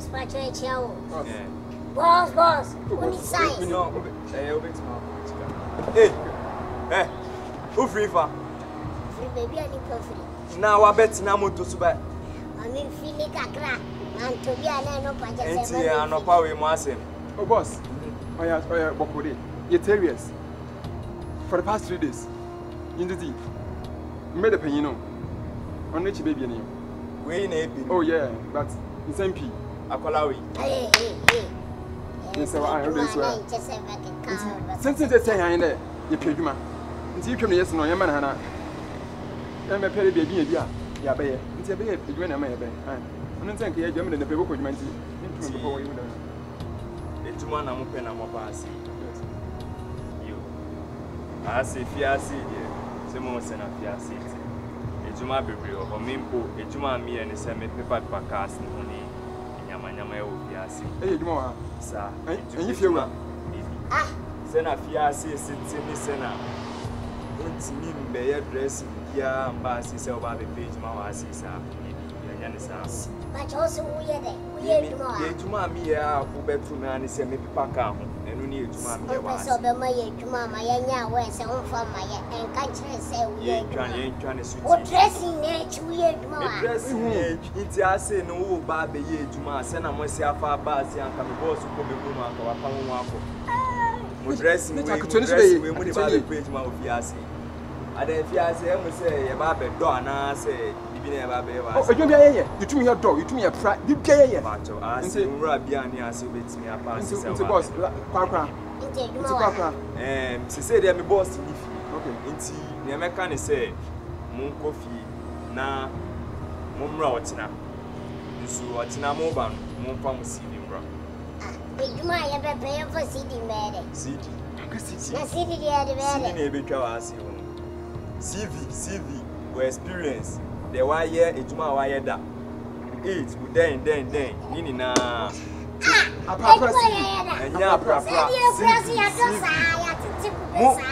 spaccione CAO. Boss, boss, unisai. No, Ubix ma. Eh, who free for? Free baby, I need to free. Now I bet na moto suba. I mean free ni kakra. And to be alone no paja. Enti ya no pa we muasem. Oh boss, oya, bokuri. You tell us. For the past 3 days, you did it. Made a penny no. On which baby name? We in a. Oh yeah, but it's MP. Akolawi. Hey. I heard this well. Since they say I ain't there, you pay him. Until you come yes no, Yaman Hana. I'm a baby, Yabe. It's a baby, you and I may have been. I'm not saying you're German in the paper with my team. It's one I'm open. I'm a pass. You. I see Fiasi, Simon and Fiasi. It's my baby or Mimpo. It's my me and a semi paper podcast. Hey, you are, sir. And if you were, ah, Senna Fiasi sits in the Senna. What's mean by your dress? Yeah, passes over the page, Mamma, sir. But also, we are there. To Mammy, who bet to man is a maybe pack up, and we need to Mammy. So the Maya to Mamma, and now where's home from my and country say we ain't trying to switch. What dressing age we are tomorrow? Dressing age, it's I say no bad the year to my son and myself are bad young boss who come to my phone. Would dressing we would have a great mouth, Fiasi. And if Fiasi would say about the door, and I say. Oh, you told me your dog, you told me a pride. You pay a battle. I say, Rabiani, I see with me. I pass into the boss, Quacra. She said, I'm a boss. Okay, it's the American say, Moon coffee, na, Moon Routina. So, what's in a mobile, Moon Pam City, bro. Big my ever pay for City, Mary. City, CV, we experience. The wire, it's my wire that eats with then, Nina. And ya prapra,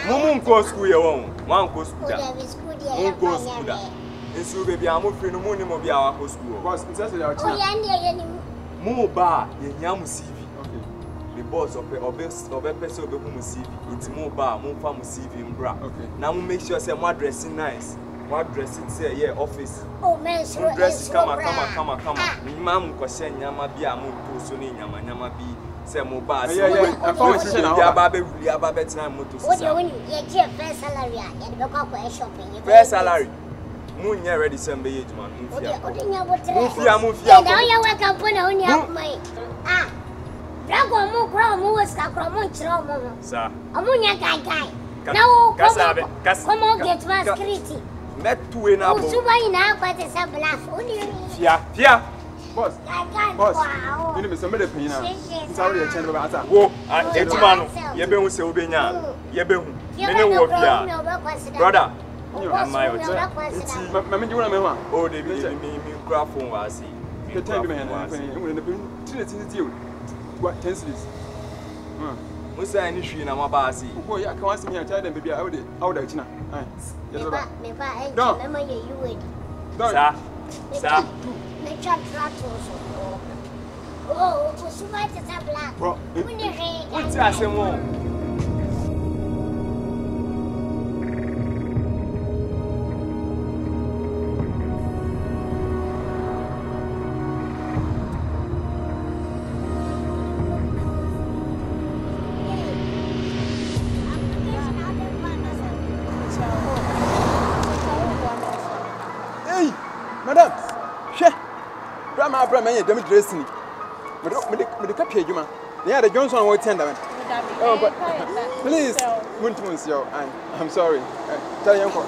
Mum goes to your own, one goes to that. And so, baby, I'm moving the morning of your house. Was possessed our children. More bar, the young CV. The boss of a person of the woman CV. It's more bar, more farm CV in bra. Now make sure my dressing nice. What dress it say? Yeah, office. Oh, man, sure. Dress come. Mam question, Yama be a moon to Yama be, say Mobas. I found Yababe time motor. What do you want? Your first salary and the cocoa shopping. First salary. Moon, you're ready, December 8th, man. Move here. Now you work up on your mind. Ah, Dragon Moon Crow, Moosca, Cromunch, sir. Ammonia guy. Now, come on, get my security. Met two in our boss, you know, Mr. Medipina. Sorry, I tell you about that. Oh, I get one. Yabin will be now. Yabin, brother. You are my own. Mamma, you remember? Oh, they made me graph on Wasi. The time is you. What tense is? What's the issue in our bassy? Oh, yeah, come ask me. I tell them, baby, I would out now. No, remember you would. Sir, the chat rattles. Oh, what's the matter? What's the matter? I am dressing. But the cup here, Juma. They had a Johnson or tender. Oh, but please, I'm sorry. Tell your uncle.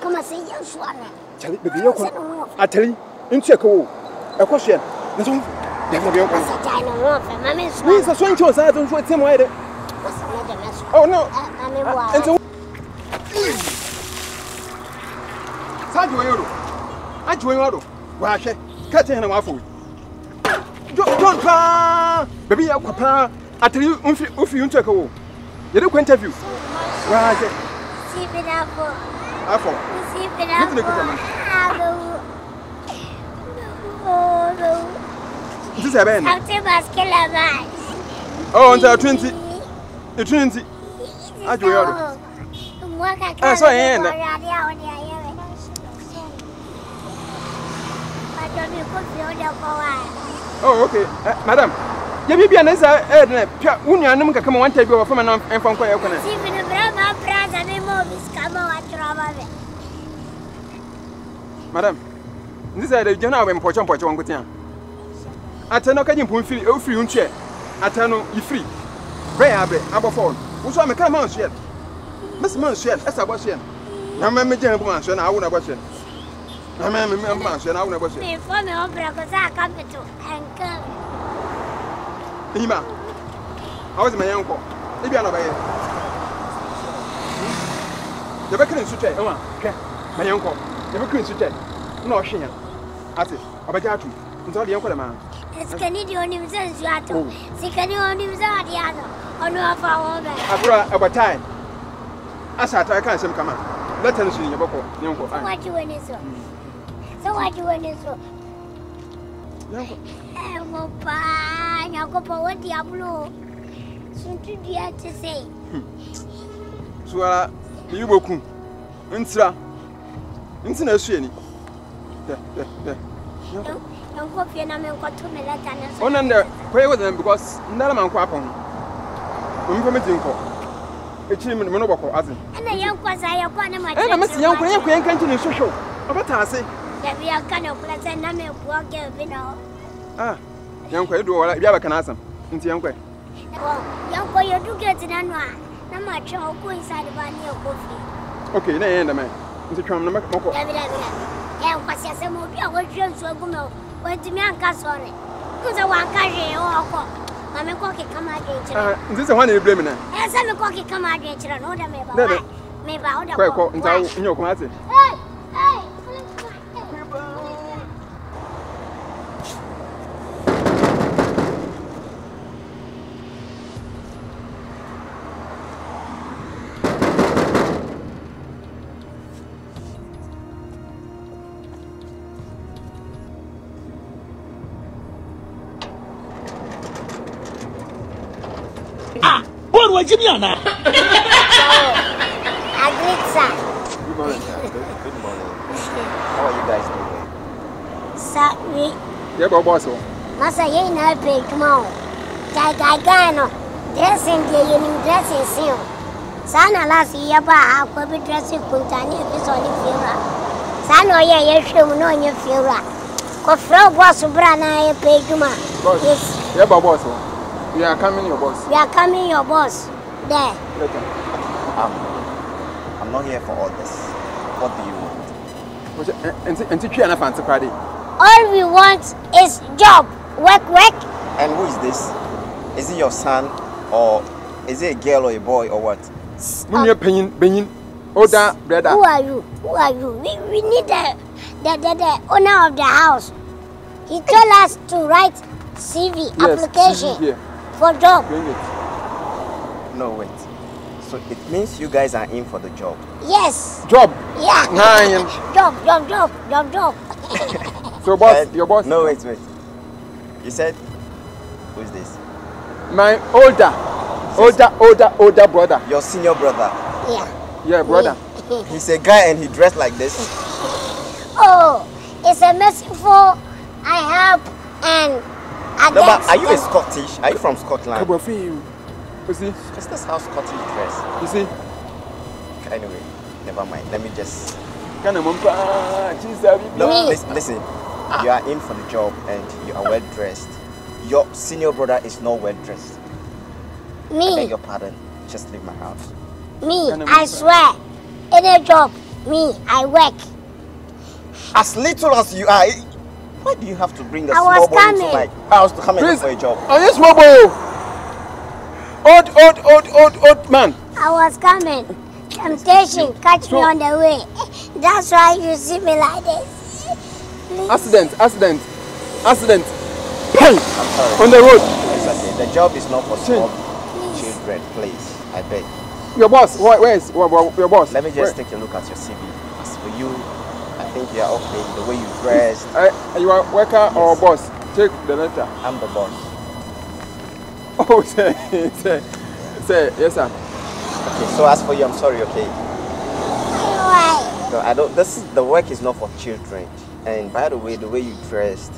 Come and say, you swan. I tell you, in Checo. A question. There's one. Please, I swing to us. I don't want him either. Oh, no. And so, Sadio. I join Otto. Wash it, cut in a waffle. Don't cry, baby. I'll papa. I tell you, if you take a walk, you don't interview. Wash it. Sip it up. Sip it up. 27. After basket lavage. Oh, until 20. The 20. I do it. I saw hand. Oh, okay. Madam, you may be an answer. Unia can come one table of an enfant. Even a brother, friends, and a movies come on travel. Madam, this is the general and pochon pochon pochon. I tell no can you feel your free chair. I tell no, you free. Pray, I bet. I'm a phone. What's on the come on, shit? Miss Monsieur, that's a question. I remember James, and I would have question. I remember Mans, and I would have question. Inform me on because I come to and come. Lima, I was my uncle. Maybe I'm away. The reckoning to tell, my uncle. The reckoning to tell. No, she had. I said, I'm a judge. I'm sorry, uncle. It's Canadian himself, you are too. See, can you only resort the other? On our own. I brought about time. I can't come out. Let us see your book. So what you win is so. So what you win is so. I'll go for what the blue. So you have to say. So you will come. Insra. Insinuation. Don't go for an amount to me. On under pray with them because none of them are going. Monoboko, as a young was I upon him. I must young Queen continue to show. About Tassi, that we are kind of pleasant number of work. Ah, young Quay do what I ever can ask him. Into young Quay. Young Quay, you do get an annual. No much all coincide about your coffee. Okay, the end of me. Into Trump number. Yeah, was your some of your dreams were going to went to Mianca's on it. Because I want carry or. I'm a cocky come out. This is one you blame. As I'm a cocky come out, and order me about maybe I'll call and tell you your command. Jimiana. Agriza. Good morning. Good morning. How are you guys doing? Sir, we. Yeah, Bobo. Masa ye na pe kmo. Kai kai gano. Dressing ye yini dressing sin. Sana lasi ye ba akwa bi dressing kuntani bi so ni fiwa. Sana ye ye shemu no ni fiwa. Ko fro boss bra na ye pe kuma. Yes. Yeah, Bobo. We are coming, your boss. We are coming, your boss. There. Later. I'm not here for all this. What do you want? All we want is job. Work, work. And who is this? Is it your son or is it a girl or a boy or what? Who are you? Who are you? We need the owner of the house. He told us to write CV application. CV, yeah. For job. No, wait. So it means you guys are in for the job. Yes. Job. Yeah. Nine. Job. So boss, your boss. No, wait. You said, who is this? My older brother. Your senior brother. Yeah. Yeah, brother. He's a guy and he dressed like this. Oh, it's a merciful. I help and. No, but are you a Scottish? Are you from Scotland? You see? Just that's how Scottish dress. You see? Anyway, never mind. Let me just. No, listen. You are in for the job and you are well dressed. Your senior brother is not well dressed. Me? I beg your pardon. Just leave my house. Me? I swear. In a job, me, I work. As little as you are. Why do you have to bring a small boy into my house to come and look for a job? Oh, yes, small boy. Old man. I was coming. Temptation catch me on the way. That's why you see me like this. Please. Accident. Bang! I'm sorry. On the road. Exactly. The job is not for small children, please. I beg. Your boss, where is your boss? Let me just take a look at your CV. As for you, I think you are okay, the way you dress. You are worker or boss? Take the letter. I'm the boss. Oh, say, yes, sir. Okay, so as for you, I'm sorry, okay? Why? No, I don't, the work is not for children. And by the way you dressed,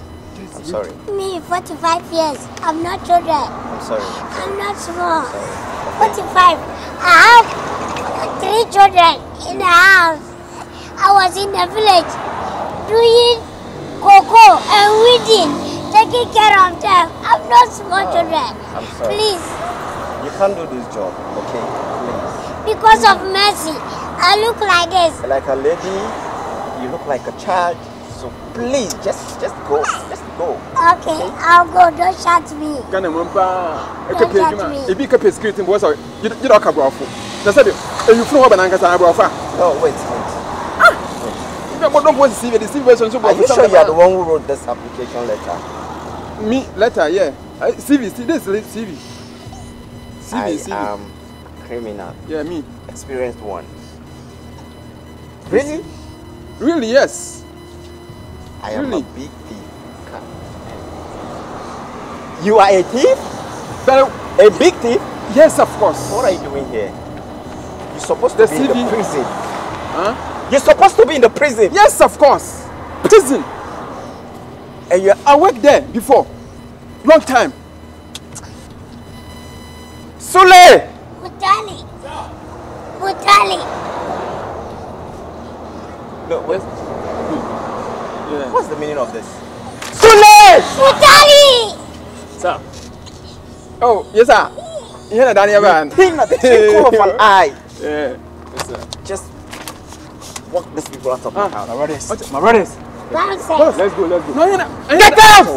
I'm sorry. Me, 45 years, I'm not children. I'm sorry. I'm not small. I'm sorry. Okay. 45. I have 3 children in the house. I was in the village doing cocoa and weeding, taking care of them. I'm not small children. I'm sorry. Please. You can't do this job, okay? Please. Because of mercy, I look like this. Like a lady, you look like a child. So please, just go. Just go. Okay, okay? I'll go. Don't shout me. Don't shout me. If you can pay security, you don't have a no, wait. Are you sure you are the one who wrote this application letter? Me? Letter, yeah. CV, this is CV. CV. I am criminal. Yeah, me. Experienced one. Really? Really, yes. I am a big thief. You are a thief? A big thief? Yes, of course. What are you doing here? You're supposed to be in the prison. Huh? You're supposed to be in the prison. Yes, of course. Prison. And I worked there before. Long time. Sule! Mutali. Mutali. No, what's... Yeah. What's the meaning of this? Sule! Mutali! Sir. Oh, yes, sir. You're not done here, man. You're of an eye. Yeah. Yes, sir. Just... walk these people out of my house. My brothers. Let's go. No, get out! Wait.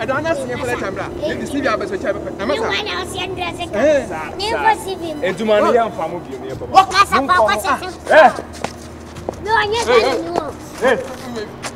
I don't understand your time, brother. Let me see you. I'm not sure.